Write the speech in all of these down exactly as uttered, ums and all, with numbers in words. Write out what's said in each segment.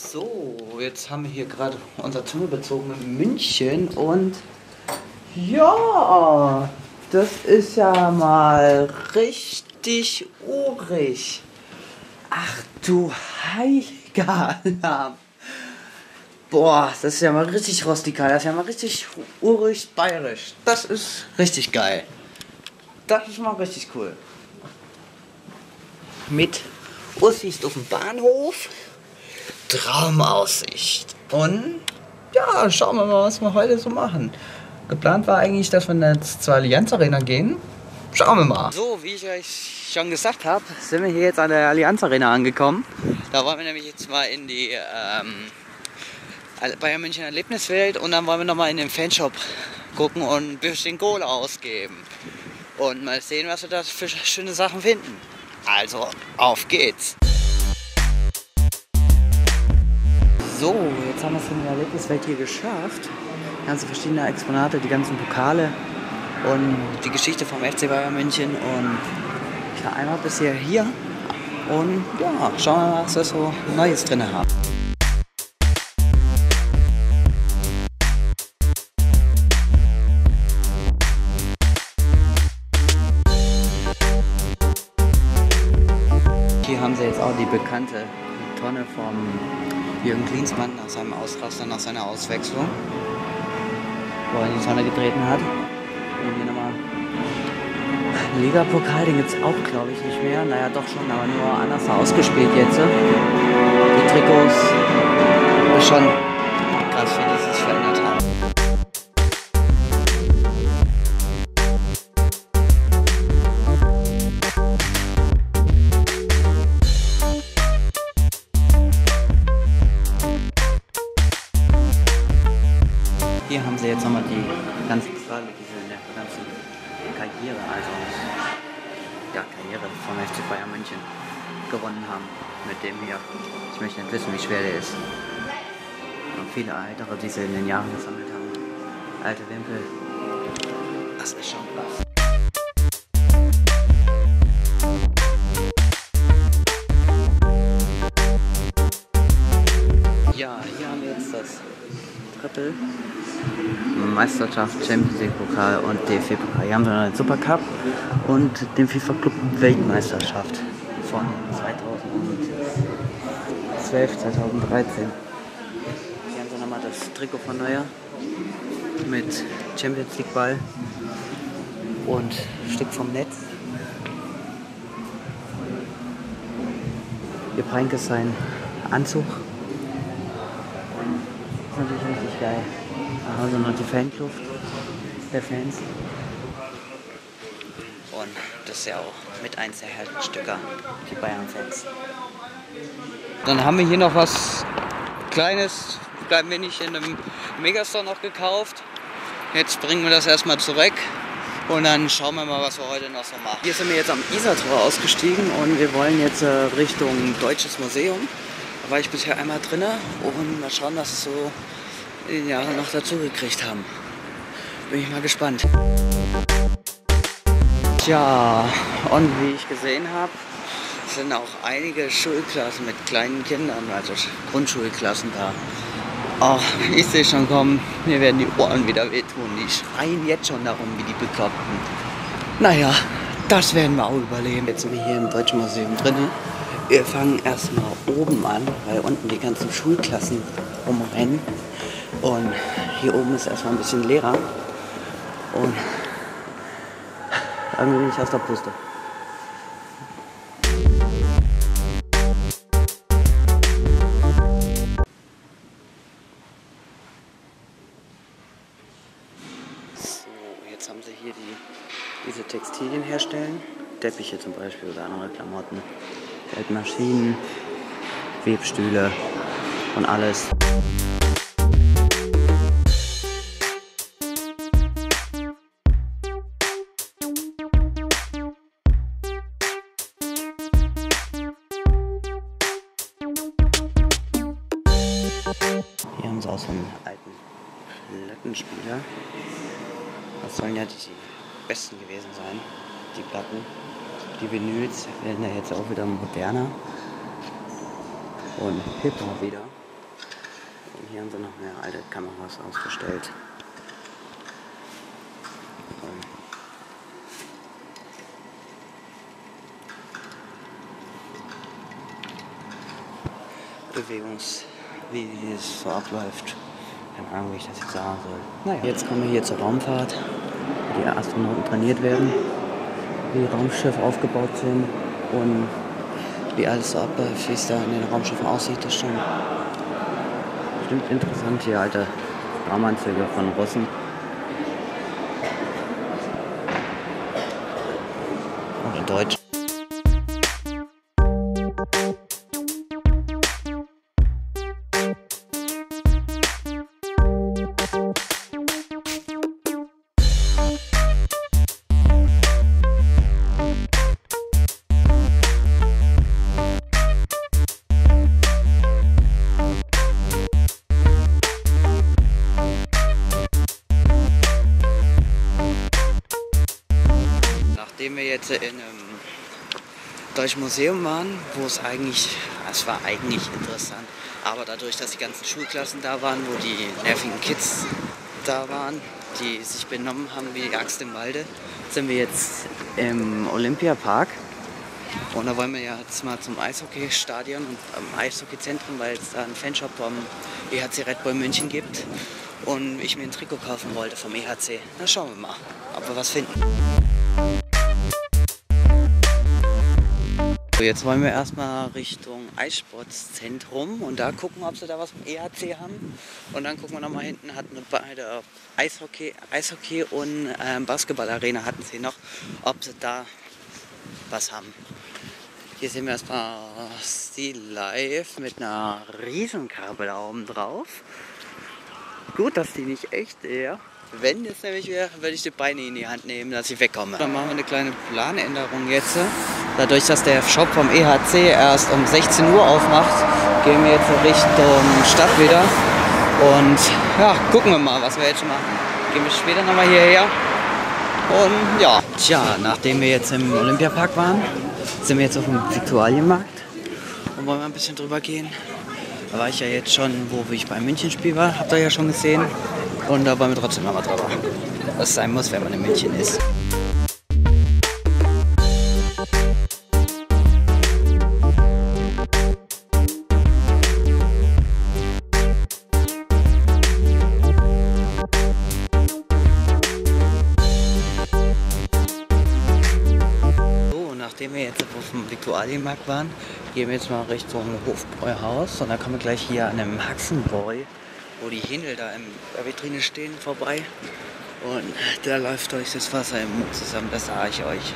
So, jetzt haben wir hier gerade unser Tunnel bezogen in München und ja, das ist ja mal richtig urig. Ach du heiliger Alarm. Boah, das ist ja mal richtig rustikal, das ist ja mal richtig urig bayerisch. Das ist richtig geil. Das ist mal richtig cool. Mit Aussicht auf den Bahnhof. Traumaussicht. Und ja, schauen wir mal, was wir heute so machen. Geplant war eigentlich, dass wir jetzt zur Allianz Arena gehen. Schauen wir mal. So, wie ich euch schon gesagt habe, sind wir hier jetzt an der Allianz Arena angekommen. Da wollen wir nämlich jetzt mal in die ähm, Bayern München Erlebniswelt und dann wollen wir nochmal in den Fanshop gucken und ein bisschen Kohle ausgeben. Und mal sehen, was wir da für schöne Sachen finden. Also, auf geht's! So, jetzt haben wir es in der Erlebniswelt hier geschafft. Ganze verschiedene Exponate, die ganzen Pokale und die Geschichte vom F C Bayern München. Und ich war einmal bisher hier und ja, schauen wir mal, was wir so Neues drin haben. Hier haben sie jetzt auch die bekannte Tonne vom Jürgen Klinsmann nach seinem Ausraster, nach seiner Auswechslung, wo er in die Tonne getreten hat. Und hier nochmal Ligapokal, den gibt es auch, glaube ich, nicht mehr. Naja, doch schon, aber nur anders ausgespielt jetzt. Die Trikots, ist schon krass, wie die sich verändert haben. Hier haben sie jetzt nochmal die ganzen Pfade, die sie in der ganzen Karriere, also ja, Karriere vom F C Bayern München gewonnen haben. Mit dem hier. Ich möchte nicht wissen, wie schwer der ist. Und viele weitere, die sie in den Jahren gesammelt haben. Alte Wimpel. Das ist schon krass. Ja, hier haben wir jetzt das Triple. Meisterschaft, Champions League Pokal und D F B-Pokal. Hier haben wir den Supercup und den FIFA Club Weltmeisterschaft von zweitausendzwölf, zweitausenddreizehn. Hier haben wir nochmal das Trikot von Neuer mit Champions League Ball und ein Stück vom Netz. Hier prangt es sein Anzug. Das ist natürlich richtig geil. Also noch die Fankluft der Fans. Und das ist ja auch mit eins der Herzstücker, die Bayern-Fans. Dann haben wir hier noch was Kleines, bleiben wir nicht in einem Megastore noch gekauft. Jetzt bringen wir das erstmal zurück und dann schauen wir mal, was wir heute noch so machen. Hier sind wir jetzt am Isartor ausgestiegen und wir wollen jetzt Richtung Deutsches Museum. Da war ich bisher einmal drin und mal schauen, was es so in den Jahren noch dazu gekriegt haben. Bin ich mal gespannt. Tja, und wie ich gesehen habe, sind auch einige Schulklassen mit kleinen Kindern, also Grundschulklassen da. Ach, ich sehe schon kommen, mir werden die Ohren wieder wehtun. Die schreien jetzt schon darum, wie die Bekloppten. Naja, das werden wir auch überleben. Jetzt sind wir hier im Deutschen Museum drin. Wir fangen erstmal oben an, weil unten die ganzen Schulklassen rumrennen. Und hier oben ist erstmal ein bisschen leerer und irgendwie bin ich aus der Puste. So, jetzt haben sie hier die, diese Textilien herstellen, Teppiche zum Beispiel oder andere Klamotten, Geldmaschinen, Webstühle und alles. Hier haben sie auch so einen alten Plattenspieler. Das sollen ja die besten gewesen sein, die Platten. Die Vinyls werden ja jetzt auch wieder moderner und hipper wieder. Hier haben sie noch mehr alte Kameras ausgestellt. Bewegungs, wie es so abläuft. Keine Ahnung, wie ich das jetzt sagen soll. Naja, jetzt kommen wir hier zur Raumfahrt, wo die Astronauten trainiert werden, wie Raumschiffe aufgebaut sind und wie alles so abläuft, wie es da in den Raumschiffen aussieht. Das ist schon bestimmt interessant, hier alte Raumanzüge von Russen. Oder Deutsch. Wir jetzt in einem Deutschen Museum waren, wo es eigentlich, es war eigentlich interessant, aber dadurch, dass die ganzen Schulklassen da waren, wo die nervigen Kids da waren, die sich benommen haben wie die Axt im Walde, sind wir jetzt im Olympiapark und da wollen wir jetzt mal zum Eishockeystadion und am Eishockeyzentrum, weil es da einen Fanshop vom E H C Red Bull München gibt und ich mir ein Trikot kaufen wollte vom E H C. Na schauen wir mal, ob wir was finden. So, jetzt wollen wir erstmal Richtung Eissportzentrum und da gucken, ob sie da was mit E H C haben. Und dann gucken wir nochmal hinten, hatten beide Eishockey, Eishockey und ähm, Basketballarena hatten sie noch, ob sie da was haben. Hier sehen wir erstmal Steel Live mit einer Riesenkabel da oben drauf. Gut, dass die nicht echt eher. Wenn jetzt nämlich wäre, würde ich die Beine in die Hand nehmen, dass ich wegkomme. Dann machen wir eine kleine Planänderung jetzt. Dadurch, dass der Shop vom E H C erst um sechzehn Uhr aufmacht, gehen wir jetzt Richtung Stadt wieder. Und ja, gucken wir mal, was wir jetzt schon machen. Gehen wir später nochmal hierher. Und ja. Tja, nachdem wir jetzt im Olympiapark waren, sind wir jetzt auf dem Viktualienmarkt. Und wollen wir ein bisschen drüber gehen. Da war ich ja jetzt schon, wo ich beim Münchenspiel war, habt ihr ja schon gesehen. Und da waren wir trotzdem nochmal drüber. Was sein muss, wenn man in München ist. So, nachdem wir jetzt auf dem Viktualienmarkt waren, gehen wir jetzt mal Richtung Hofbräuhaus. Und dann kommen wir gleich hier an einem Haxenbräu, wo die Händel da in der Vitrine stehen, vorbei. Und da läuft euch das Wasser im Mund zusammen, das sage ich euch.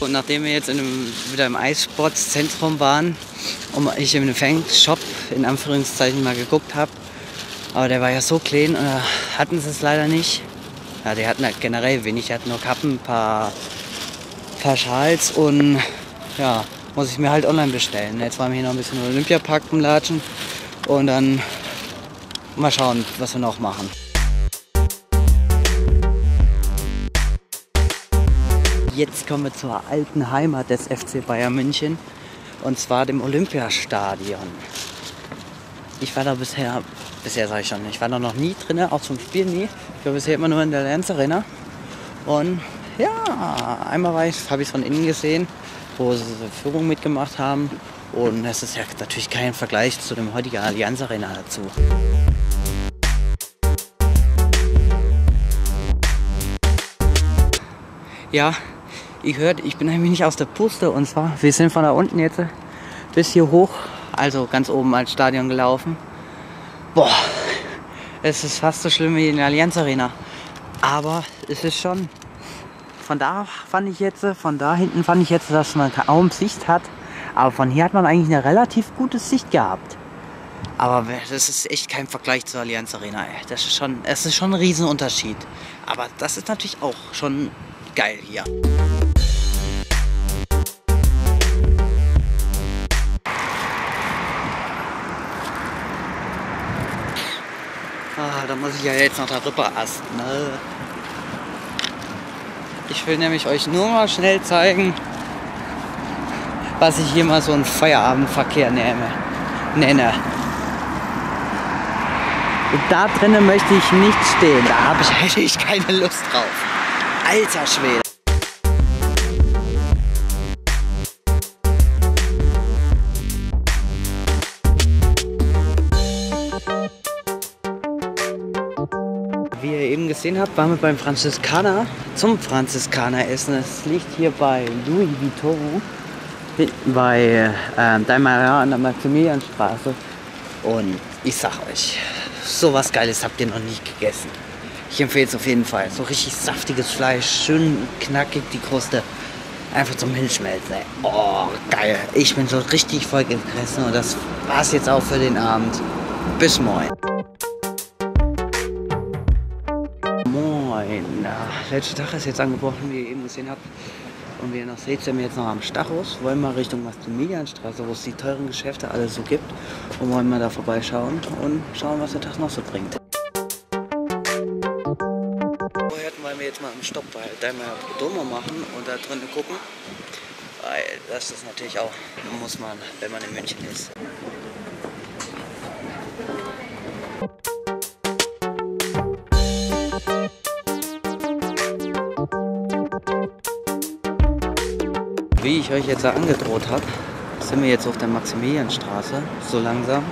Und nachdem wir jetzt in einem, wieder im Eissportzentrum waren und ich in einem Fanshop in Anführungszeichen mal geguckt habe, aber der war ja so klein und da hatten sie es leider nicht. Ja, die hatten halt generell wenig, die hatten nur Kappen, ein paar, paar Schals und ja, muss ich mir halt online bestellen. Jetzt waren wir hier noch ein bisschen im Olympiapark rumlatschen und dann mal schauen, was wir noch machen. Jetzt kommen wir zur alten Heimat des F C Bayern München und zwar dem Olympiastadion. Ich war da bisher, bisher sage ich schon, ich war da noch nie drin, auch zum Spiel nie. Ich war bisher immer nur in der Allianz Arena. Und ja, einmal war ich, habe ich es von innen gesehen, wo sie eine Führung mitgemacht haben. Und es ist ja natürlich kein Vergleich zu dem heutigen Allianz Arena dazu. Ja, ihr hört, ich bin nämlich nicht aus der Puste. Und zwar, wir sind von da unten jetzt bis hier hoch. Also ganz oben als Stadion gelaufen. Boah, es ist fast so schlimm wie in der Allianz Arena. Aber es ist schon. Von da fand ich jetzt, von da hinten fand ich jetzt, dass man kaum Sicht hat. Aber von hier hat man eigentlich eine relativ gute Sicht gehabt. Aber das ist echt kein Vergleich zur Allianz Arena. Ey. Das ist schon, es ist schon ein Riesenunterschied. Aber das ist natürlich auch schon geil hier. Da muss ich ja jetzt noch darüber asten. Ich will nämlich euch nur mal schnell zeigen, was ich hier mal so einen Feierabendverkehr nehme, nenne. Und da drinnen möchte ich nicht stehen. Da habe ich eigentlich keine Lust drauf. Alter Schwede. Wie ihr eben gesehen habt, waren wir beim Franziskaner zum Franziskaner essen. Es liegt hier bei Louis Vuitton, bei äh, Neuer an der Maximilianstraße. Und ich sag euch, so was Geiles habt ihr noch nicht gegessen. Ich empfehle es auf jeden Fall. So richtig saftiges Fleisch, schön knackig die Kruste. Einfach zum Hinschmelzen. Ey. Oh, geil. Ich bin so richtig voll gefressen und das war's jetzt auch für den Abend. Bis moin. Moin. Der letzte Tag ist jetzt angebrochen, wie ihr eben gesehen habt. Und wie ihr noch seht, sind wir jetzt noch am Stachus. Wollen mal Richtung Maximilianstraße, wo es die teuren Geschäfte alles so gibt. Und wollen mal da vorbeischauen und schauen, was der Tag noch so bringt. Vorher wollen wir jetzt mal einen Stopp bei Daimler Domo machen und da drinnen gucken. Weil das ist natürlich auch, muss man, wenn man in München ist. Wie ich euch jetzt angedroht habe, sind wir jetzt auf der Maximilianstraße, so langsam.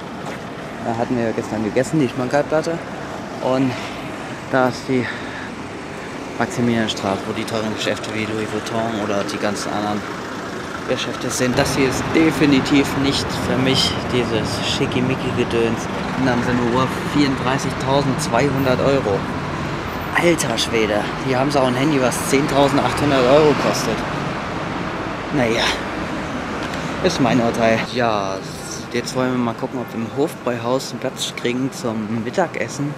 Da hatten wir gestern gegessen, die Schmankerlplatte. Und da ist die Maximilianstraße, wo die teuren Geschäfte wie Louis Vuitton oder die ganzen anderen Geschäfte sind. Das hier ist definitiv nicht für mich, dieses Schickimicki-Gedöns. Und dann sind nur vierunddreißigtausendzweihundert Euro. Alter Schwede, hier haben sie auch ein Handy, was zehntausendachthundert Euro kostet. Naja, ist mein Urteil. Ja, jetzt wollen wir mal gucken, ob wir im Hofbräuhaus einen Platz kriegen zum Mittagessen.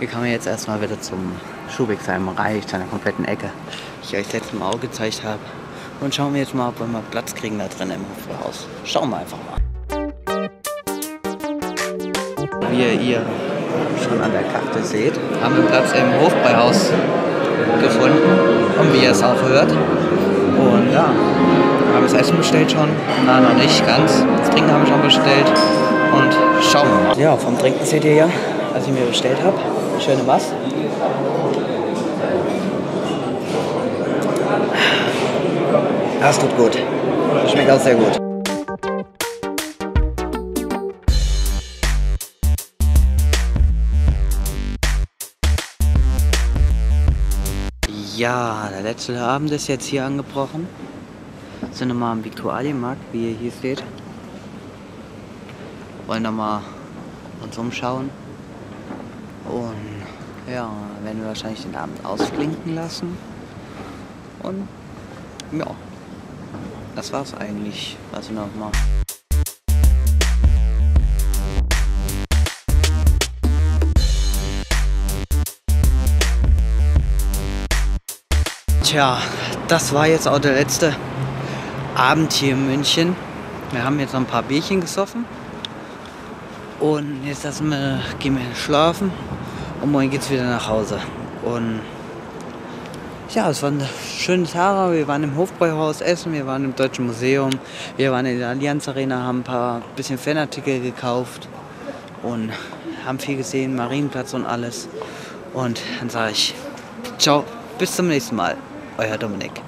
Hier kann man jetzt erstmal wieder zum Schuhwegsheim reicht, an der kompletten Ecke, die ich euch letztes Mal auch gezeigt habe. Und schauen wir jetzt mal, ob wir mal Platz kriegen da drin im Hofbräuhaus. Schauen wir einfach mal. Wie ihr, ihr schon an der Karte seht, haben wir Platz im Hofbräuhaus gefunden. Und wie ihr es auch hört. Und ja, haben wir das Essen bestellt schon? Nein, noch nicht ganz. Das Trinken haben wir schon bestellt. Und schauen wir mal. Ja, vom Trinken seht ihr ja, was ich mir bestellt habe. Schöne Maß. Das tut gut. Das schmeckt auch sehr gut. Ja, der letzte Abend ist jetzt hier angebrochen. Sind nochmal am Viktualienmarkt, wie ihr hier seht. Wollen nochmal uns umschauen. Und ja, werden wir wahrscheinlich den Abend ausflinken lassen. Und ja, das war's eigentlich. Also nochmal. Tja, das war jetzt auch der letzte Abend hier in München. Wir haben jetzt noch ein paar Bierchen gesoffen. Und jetzt lassen wir, gehen wir schlafen. Und morgen geht's wieder nach Hause. Und ja, es waren schöne Tage. Wir waren im Hofbräuhaus essen, wir waren im Deutschen Museum, wir waren in der Allianz Arena, haben ein paar bisschen Fanartikel gekauft und haben viel gesehen, Marienplatz und alles. Und dann sage ich, ciao, bis zum nächsten Mal. Euer Dominik.